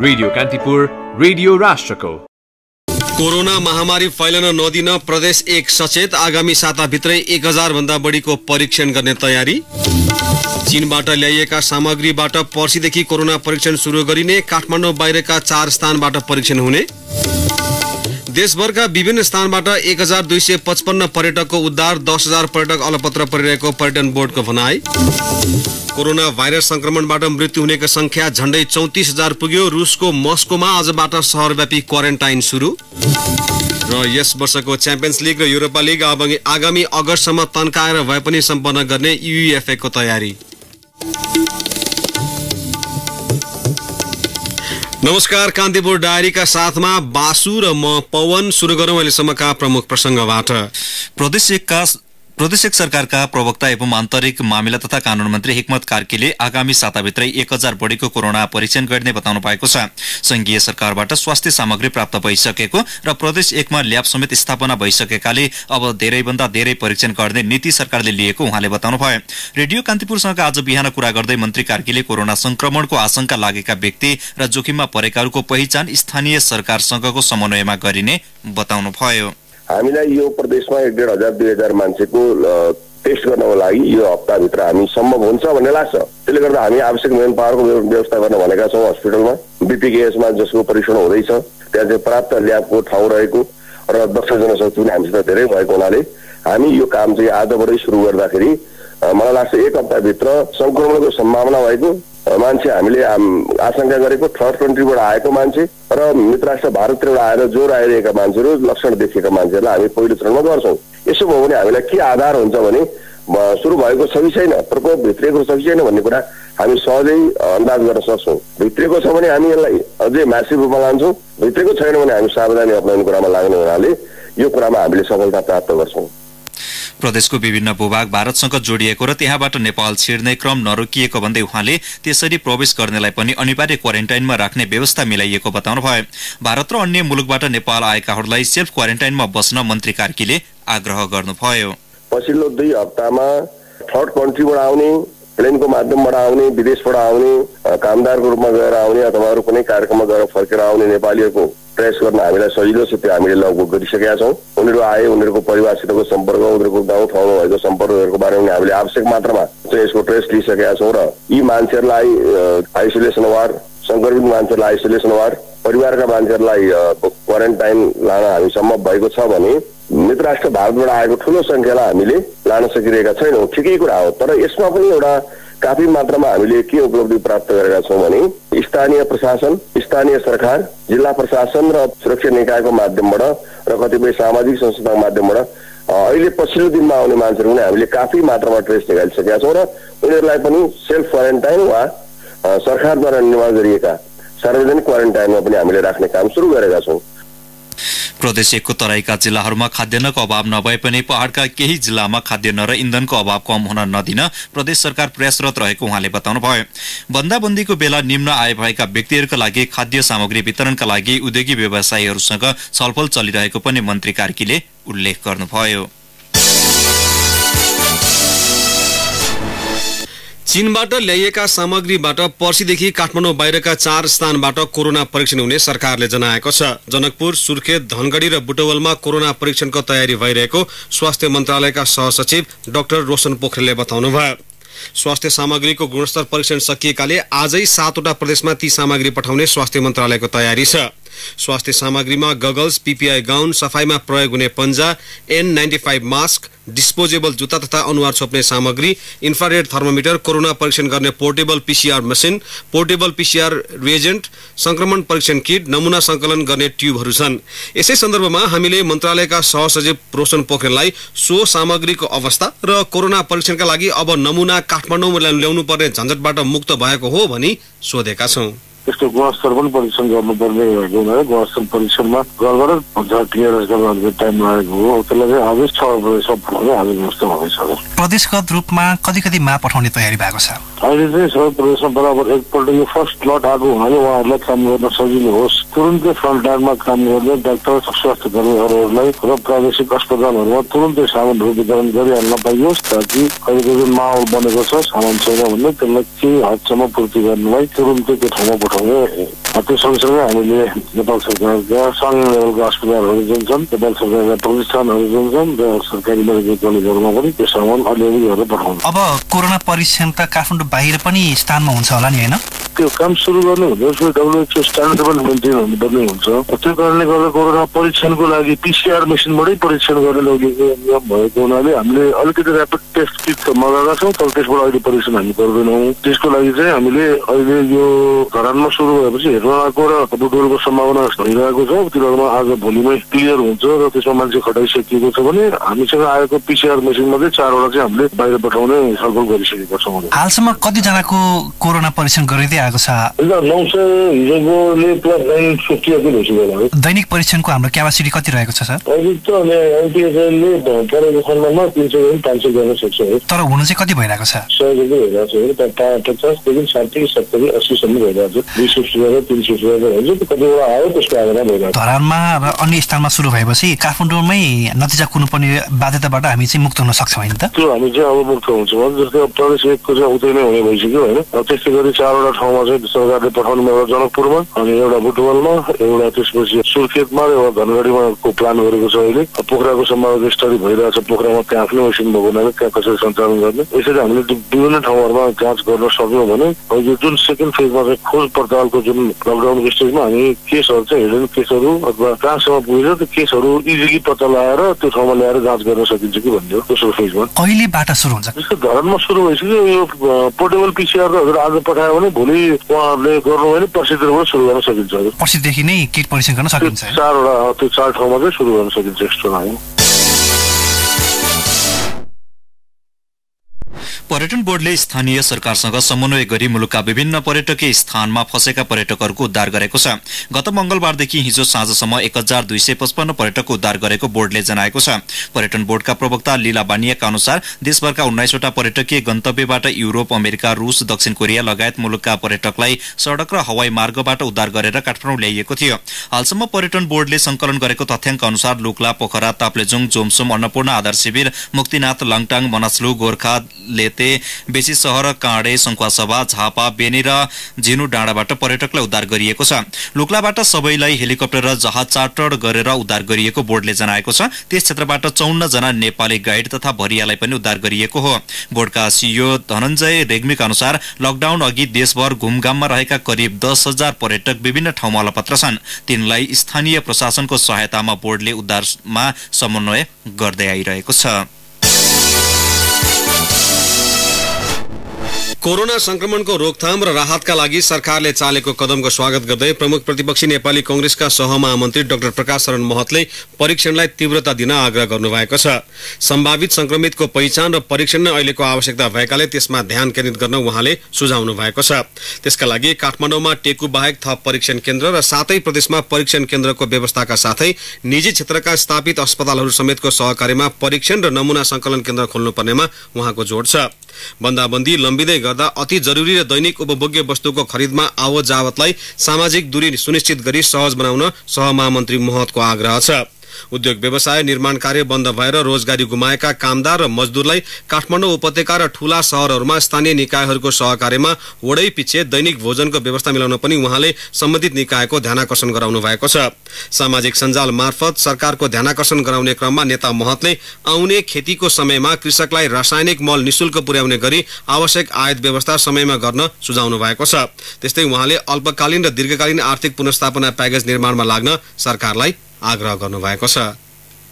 Radio Kantipur, radio राष्ट्रको। Corona महामारी फैलन नदिन प्रदेश 1 सचेत। आगामी साताभित्रै 1000 भन्दा बढीको परीक्षण गर्ने तयारी। चीनबाट ल्याइएका सामग्रीबाट पर्सीदेखि कोरोना परीक्षण सुरु गरिने। काठमाडौँ बाहिरका 4 स्थानबाट परीक्षण हुने। देशभरका विभिन्न स्थानबाट 1255 पर्यटकको उद्धार। 10000 पर्यटक अलपत्र परिरहेको पर्यटन बोर्डको भनाई। कोरोना भाइरस संक्रमणबाट मृत्यु हुनेको संख्या झण्डै 34000 पुग्यो। रुसको मस्कोमा आजबाट शहरव्यापी क्वारेन्टाइन सुरु। र यस वर्षको च्याम्पियन्स लीग र युरोपा लीग आगामी अगस्टसम्म तन्काएर भए पनि सम्पन्न गर्ने युएफए को तयारी। नमस्कार, कान्तिपुर डायरीका साथमा बासु र म पवन। सुरु गरौं अहिलेसम्मका प्रमुख प्रसंगबाट। प्रदेश 1 सरकारका प्रवक्ता एवं आन्तरिक मामिला तथा कानून मन्त्री हिक्मत कार्कीले आगामी साताभित्रै 1000 बढीको कोरोना परीक्षण गर्ने बताउनु भएको छ। संघीय सरकारबाट स्वास्थ्य सामग्री प्राप्त भइसकेको र प्रदेश 1 मा ल्याब समेत स्थापना भइसकेकाले अब धेरैभन्दा धेरै परीक्षण गर्ने नीति सरकारले लिएको उहाँले बताउनुभयो। रेडियो कान्तिपुरसँग आज बिहान कुरा गर्दै मन्त्री कार्कीले कोरोना संक्रमणको आशंका लागेका व्यक्ति र जोखिममा परेकाहरूको पहिचान स्थानीय सरकारसँगको समन्वयमा गरिने बताउनुभयो। हामीलाई यो प्रदेशमा 1500-2000 मान्छेको टेस्ट गर्नको लागि यो हप्ताभित्र हामी सम्भव हुन्छ भन्ने लाग्छ। त्यसले गर्दा हामी आवश्यक मेन पावरको व्यवस्था गर्न भनेका छौँ। हस्पिटलमा बीपीकेएसमा जसको परीक्षण हुँदैछ त्यहाँ चाहिँ पर्याप्त ल्याबको ठाउँ रहेको र दक्ष जनशक्ति पनि हामीसित धेरै भएको हुनाले हामी यो काम चाहिँ आजबाटै सुरु गर्दाखेरि मलाई लाग्छ 1 हप्ताभित्र संक्रमणको सम्भावना भएको मान्छे हामीले आशंका गरेको थर्ड कन्ट्रीबाट आएको मान्छे र मित्र राष्ट्र भारतबाट आएर ज्वरो आइरहेका मान्छेहरू लक्षण देखिएका मान्छेहरूलाई हामी पहिलो चरणमा गर्छौं। यसो भयो भने हामीलाई के आधार हुन्छ भने सुरु भएको छ कि छैन, प्रकोप भित्रिएको छ कि छैन भन्ने कुरा हामी सहजै अन्दाज गर्न सक्छौं। भित्रिएको छ भने हामी यसलाई अझै म्यासिभ रूपमा लान्छौं, भित्रिएको छैन भने हामी सावधानी अपनाउने कुरामा लाग्ने हुनाले यो कुरामा हामीले सफलता प्राप्त गर्छौं। प्रदेशको विभिन्न भूभाग भारतसँग जोडिएको र त्यहाँबाट नेपाल छिर्ने क्रम नरोकिएको भन्दै उहाँले त्यसरी प्रवेश गर्नेलाई पनि अनिवार्य क्वारेन्टाइनमा राख्ने व्यवस्था मिलाइएको बताउनुभयो। भारत र अन्य मुलुकबाट नेपाल आएकाहरूलाई सेल्फ क्वारेन्टाइनमा बस्न मन्त्री कार्कीले आग्रह गर्नुभयो। पछिल्लो 2 हप्तामा थर्ड कन्ट्रीबाट आउने, प्लेनको माध्यमबाट आउने, विदेशबाट आउने, कामदारको रूपमा गएर आउने अथवा अरू कुनै कार्यक्रममा गएर फर्केर आउने नेपालीहरूको ट्रेस गर्न हामीलाई सजिलो छ। त्यो हामीले लगभग गरिसकेका छौँ। उनीहरू आए, उनीहरूको परिवारसितको सम्पर्क, उनीहरूको गाउँ ठाउँमा भएको सम्पर्कहरूको बारेमा हामीले आवश्यक मात्रामा चाहिँ यसको ट्रेस लिइसकेका छौँ र यी मान्छेहरूलाई आइसोलेसन वार्ड, संक्रमित मान्छेहरूलाई आइसोलेसन वार्ड, परिवारका मान्छेहरूलाई क्वारेन्टाइन लान हामी सम्भव भएको छ भने मित्र राष्ट्र भारतबाट आएको ठुलो संख्यालाई हामीले लान सकिरहेका छैनौँ। ठिकै कुरा हो, तर यसमा पनि एउटा काफी मात्रामा हामीले के उपलब्धि प्राप्त गरेका छौँ भने स्थानीय प्रशासन, स्थानीय सरकार, जिल्ला प्रशासन र सुरक्षा निकायको माध्यमबाट र कतिपय सामाजिक संस्थाको माध्यमबाट अहिले पछिल्लो दिनमा आउने मान्छेहरू पनि हामीले काफी मात्रामा ट्रेस निकालिसकेका छौँ र उनीहरूलाई पनि सेल्फ क्वारेन्टाइन वा सरकारद्वारा निर्माण गरिएका सार्वजनिक क्वारेन्टाइनमा पनि हामीले राख्ने काम सुरु गरेका छौँ। प्रदेश 1 को तराईका जिल्लाहरूमा खाद्यान्नको अभाव नभए पनि पहाड़का केही जिल्लामा खाद्यान्न र इन्धनको अभाव कम हुन नदिन प्रदेश सरकार प्रयासरत रहेको उहाँले बताउनुभयो। बन्दाबन्दीको बेला निम्न आय भएका व्यक्तिहरूका लागि खाद्य सामग्री वितरणका लागि उद्योगी व्यवसायीहरूसँग छलफल चलिरहेको पनि मन्त्री कार्कीले उल्लेख गर्नुभयो। चीनबाट ल्याइएका सामग्रीबाट पर्सीदेखि काठमाडौँ बाहिरका 4 स्थानबाट कोरोना परीक्षण हुने सरकारले जनाएको छ। जनकपुर, सुर्खेत, धनगढी र बुटवलमा कोरोना परीक्षणको तयारी भइरहेको स्वास्थ्य मन्त्रालयका सहसचिव डाक्टर रोशन पोखरेलले बताउनुभयो। स्वास्थ्य सामग्रीको गुणस्तर परीक्षण सकिएकाले आजै 7 वटा प्रदेशमा ती सामग्री पठाउने स्वास्थ्य मन्त्रालयको तयारी छ। स्वास्थ्य सामग्रीमा गगल्स, पीपीआई गाउन, सफाईमा प्रयोग हुने पन्जा, N95 मास्क, डिस्पोजेबल जुत्ता तथा अनुहार छोप्ने सामग्री, इन्फ्रारेड थर्मोमिटर, कोरोना परीक्षण गर्ने पोर्टेबल PCR मसिन, पोर्टेबल PCR रिएजेन्ट, संक्रमण परीक्षण किट, नमूना संकलन गर्ने ट्युबहरू छन्। यसै सन्दर्भमा हामीले मन्त्रालयका सहसचिव रोशन पोखरेललाई सो सामग्रीको अवस्था र कोरोना परीक्षणका लागि अब नमूना काठमाडौँमा ल्याउनु पर्ने झन्झटबाट मुक्त भएको हो भनी सोधेका छौं। यसको गुणस्तर पनि परीक्षण गर्नुपर्ने भएको हुनाले गुणस्तर परीक्षणमा गडबड र क्लियरेन्स गर्न टाइम लागेको हो। त्यसलाई चाहिँ अझै 6 वर्षसम्म पनि हामी व्यवस्था हुनेछ। प्रदेशगत रूपमा कति माप पठाउने तयारी भएको छ। अहिले चाहिँ सबै प्रदेशमा बराबर एकपल्ट यो फर्स्ट लट आएको हुनाले उहाँहरूलाई काम गर्न सजिलो होस्। तुरुन्तै फ्रन्टलाइनमा काम गर्ने डाक्टर, स्वास्थ्य कर्मीहरूलाई र प्रादेशिक अस्पतालहरूमा तुरुन्तै सामानहरू वितरण गरिहाल्न पाइयोस् ताकि अहिले जुन माहौल बनेको छ सामान छैन भने त्यसलाई केही हदसम्म पूर्ति गर्नलाई तुरुन्तै त्यो ठाउँमा पठाउने त्यो सँगसँगै हामीले नेपाल सरकारका सङ्घ लेभलको अस्पतालहरू जुन छन्, नेपाल सरकारका प्रतिष्ठानहरू जुन छन् र सरकारी मेडिकल कलेजहरूमा पनि त्यो सामान अलिअलि गरेर पठाउँछ। अब कोरोना परीक्षण त काठमाडौँ बाहिर पनि स्थानमा हुन्छ होला नि, हैन? त्यो काम सुरु गर्नु हुँदा WHO स्ट्यान्डर्ड मेन्टेन हुनुपर्ने हुन्छ। त्यो कारणले गर्दा कोरोना परीक्षणको लागि PCR मेसिनबाटै परीक्षण गर्न लगिएको नियम भएको हुनाले हामीले अलिकति ऱ्यापिड टेस्ट किट मगाएका छौँ, तर त्यसबाट अहिले परीक्षण हामी गर्दैनौँ। त्यसको लागि चाहिँ हामीले अहिले यो घरानमा सुरु भएपछि हेर्नको र बुटोलको सम्भावना भइरहेको छ। तिनीहरूमा आज भोलिमै क्लियर हुन्छ र त्यसमा मान्छे खटाइसकिएको छ भने हामीसँग आएको PCR मेसिनमा चाहिँ 4वटा चाहिँ हामीले बाहिर पठाउने छलफल गरिसकेका छौँ। हालसम्म कतिजनाको कोरोना परीक्षण गरिदिए दैनिक परीक्षणको हाम्रो क्यापासिटी कति रहेको छ सर? तर हुनु चाहिँ कति भइरहेको छ? धरानमा र अन्य स्थानमा सुरु भएपछि काठमाडौँमै नतिजा कुर्नुपर्ने बाध्यताबाट हामी चाहिँ मुक्त हुन सक्छौँ, होइन? त्यो हामी चाहिँ अब मुक्त हुन्छौँ। जस्तै अब प्रदेश 1 को चाहिँ उतै नै हुने भइसक्यो, होइन? त्यस्तै गरी 4वटा ठाउँमा सरकारले पठाउनु एउटा जनकपुरमा अनि एउटा बुटवलमा एउटा त्यसपछि सुर्खेतमा र एउटा धनगढीमा प्लान गरेको छ। अहिले पोखराको सम्भावना स्टडी भइरहेछ, पोखरामा त्यहाँ आफ्नो मेसिन भएको हुनाले त्यहाँ कसरी सञ्चालन गर्ने, यसरी हामीले विभिन्न ठाउँहरूमा जाँच गर्न सक्यौँ भने यो जुन सेकेन्ड फेजमा चाहिँ खोज पडतालको जुन लकडाउनको स्टेजमा हामी केसहरू चाहिँ हिडन केसहरू अथवा कहाँसम्म पुगेर त्यो केसहरू इजिली पत्ता लगाएर त्यो ठाउँमा ल्याएर जाँच गर्न सकिन्छ कि भन्ने हो। दोस्रो फेजमा कहिलेबाट सुरु हुन्छ? जस्तो धरानमा सुरु भइसक्यो यो पोर्टेबल PCR आज पठायो भने भोलि उहाँहरूले गर्नु भने पर्सिदेखि सुरु गर्न सकिन्छ। पर्सिदेखि नै किट परीक्षण गर्न सकिन्छ। 4 ठाउँमा चाहिँ सुरु गर्न सकिन्छ एक्स्ट्रा। पर्यटन बोर्डले स्थानीय सरकारसँग समन्वय गरी मुलुकका विभिन्न पर्यटकीय स्थानमा फँसेका पर्यटकहरूको उद्धार गरेको छ। गत मंगलबारदेखि हिजो साँझसम्म 1255 पर्यटकको उद्धार गरेको बोर्डले जनाएको छ। पर्यटन बोर्डका प्रवक्ता लीला बानियाका अनुसार देशभरका 19वटा पर्यटकीय गन्तव्यबाट युरोप, अमेरिका, रूस, दक्षिण कोरिया लगायत मुलुकका पर्यटकलाई सड़क र हवाई मार्गबाट उद्धार गरेर काठमाडौँ ल्याइएको थियो। हालसम्म पर्यटन बोर्डले संकलन गरेको तथ्याङ्क अनुसार लुक्ला, पोखरा, ताप्लेजुङ, जोमसोम, अन्नपूर्ण आधार शिविर, मुक्तिनाथ, लाङटाङ, मनस्लु, गोर्खा, बेसी शहर, काँडे, संखुवासभा, झापा, बेनी र झिनु डाँडाबाट पर्यटकलाई उद्धार गरिएको छ। लुक्लाबाट सबैलाई हेलिकप्टर र जहाज चार्टर गरेर उद्धार गरिएको बोर्डले जनाएको छ। त्यस क्षेत्रबाट 54 जना नेपाली गाइड तथा भरियालाई पनि उद्धार गरिएको हो। बोर्डका CEO धनञ्जय रेग्मीका अनुसार लकडाउन अघि देशभर घुमघाममा रहेका करिब 10,000 पर्यटक विभिन्न ठाउँमा अलपत्र छन्। तिनलाई स्थानीय प्रशासनको सहायतामा बोर्डले उद्धारमा समन्वय गर्दै आइरहेको छ। कोरोना संक्रमणको रोकथाम र राहतका लागि सरकारले चालेको कदमको स्वागत गर्दै प्रमुख प्रतिपक्षी नेपाली कांग्रेसका सहमहामन्त्री डाक्टर प्रकाश शरण महतले परीक्षणलाई तीव्रता दिन आग्रह गर्नुभएको छ। सम्भावित संक्रमितको पहिचान र परीक्षण नै अहिलेको आवश्यकता भएकाले त्यसमा ध्यान केन्द्रित गर्न उहाँले सुझाउनु भएको छ। त्यसका लागि काठमाडौँमा टेकु बाहेक थप परीक्षण केन्द्र र सातै प्रदेशमा परीक्षण केन्द्रको व्यवस्थाका साथै निजी क्षेत्रका स्थापित अस्पतालहरू समेतको सहकार्यमा परीक्षण र नमुना संकलन केन्द्र खोल्नुपर्नेमा उहाँको जोड छ। बन्दाबन्दी लम्बिँदै गर्दा अति जरुरी र दैनिक उपभोग्य वस्तुको खरिदमा आवतजावतलाई सामाजिक दूरी सुनिश्चित गरी सहज बनाउन सहमहामन्त्री महतको आग्रह छ। उद्योग व्यवसाय निर्माण कार्य बन्द भएर रोजगारी गुमाएका कामदार र मजदुरलाई काठमाडौँ उपत्यका र ठूला शहरहरूमा स्थानीय निकायहरूको सहकार्यमा वडै पिच्छे दैनिक भोजनको व्यवस्था मिलाउन पनि उहाँले सम्बन्धित निकायको ध्यानाकर्षण गराउनु भएको छ। सामाजिक सञ्जाल मार्फत सरकारको ध्यानाकर्षण गराउने क्रममा नेता महतले आउने खेतीको समयमा कृषकलाई रासायनिक मल निशुल्क पुर्याउने गरी आवश्यक आयात व्यवस्था समयमा गर्न सुझाउनु भएको छ। त्यस्तै उहाँले अल्पकालीन र दीर्घकालीन आर्थिक पुनर्स्थापना प्याकेज निर्माणमा लाग्न सरकारलाई आग्रह गर्नुभएको छ।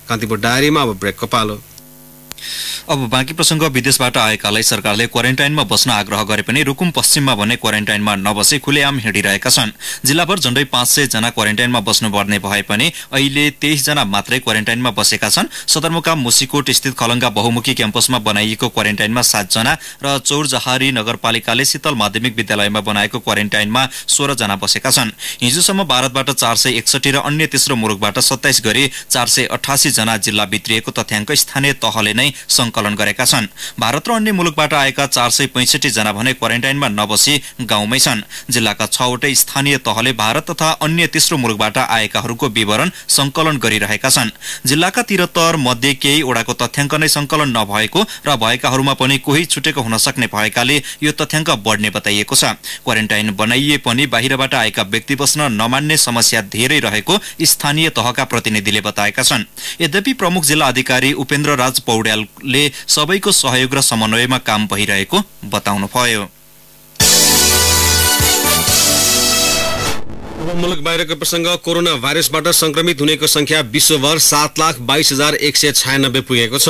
कान्तिपुर डायरीमा अब ब्रेकको पालो। अब बाँकी प्रसंग। विदेशबाट आएकालाई सरकारले क्वारेन्टाइनमा बस्न आग्रह गरे पनि रुकुम पश्चिममा भने क्वारेन्टाइनमा नबसी खुलेआम हिँडिरहेका छन्। जिल्लाभर झण्डै 500 जना क्वारेन्टाइनमा बस्नुपर्ने भए पनि अहिले 23 जना मात्रै क्वारेन्टाइनमा बसेका छन्। सदरमुकाम मुसिकोट स्थित खलङ्गा बहुमुखी क्याम्पसमा बनाइएको क्वारेन्टाइनमा 7 जना र चौरजहारी नगरपालिकाले शीतल माध्यमिक विद्यालयमा बनाएको क्वारेन्टाइनमा 16 जना बसेका छन्। हिजोसम्म भारतबाट 461 र अन्य तेस्रो मुलुकबाट 27 गरी 488 जना जिल्ला भित्रिएको तथ्याङ्क स्थानीय तहले नै संकलन गरेका छन्। भारत र अन्य मुलुकबाट आएका 465 जना भने क्वारेन्टाइनमा नबसी गाउँमै छन्। जिल्लाका 6 वटै स्थानीय तहले भारत तथा अन्य तेस्रो मुलुकबाट आएकाहरूको विवरण संकलन गरिरहेका छन्। जिल्लाका 73 मध्ये केही वडाको तथ्याङ्क नै संकलन नभएको र भएकाहरूमा पनि कोही छुटेको हुन सक्ने भएकाले यो तथ्याङ्क बढ्ने बताइएको छ। क्वारेन्टाइन बनाइए पनि बाहिरबाट आएका व्यक्ति बस्न नमान्ने समस्या धेरै रहेको स्थानीय तहका प्रतिनिधिले बताएका छन्। यद्यपि प्रमुख जिल्ला अधिकारी उपेन्द्र राज पौड्यालले सबैको सहयोग र समन्वयमा काम भइरहेको बताउनुभयो। मुलुक बाहिरको प्रसंग। कोरोना भाइरसबाट संक्रमित हुनेको संख्या विश्वभर 7,22,196 पुगेको छ।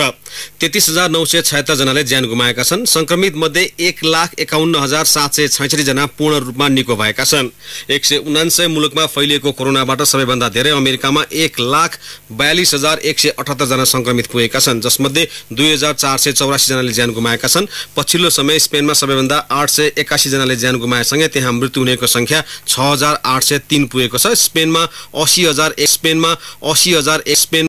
33,976 जनाले ज्यान गुमाएका छन्। संक्रमित मध्ये 1,51,766 जना पूर्ण रूपमा निको भएका छन्। 179 मुलुकमा फैलिएको कोरोनाबाट सबैभन्दा धेरै अमेरिकामा 1,42,178 जना संक्रमित पुगेका छन्, जसमध्ये 2,484 जनाले ज्यान गुमाएका छन्। पछिल्लो समय स्पेनमा सबैभन्दा 881 जनाले ज्यान गुमाएसँगै त्यहाँ मृत्यु हुनेको संख्या 6,803 पुगेको छ। स्पेनमा 80,000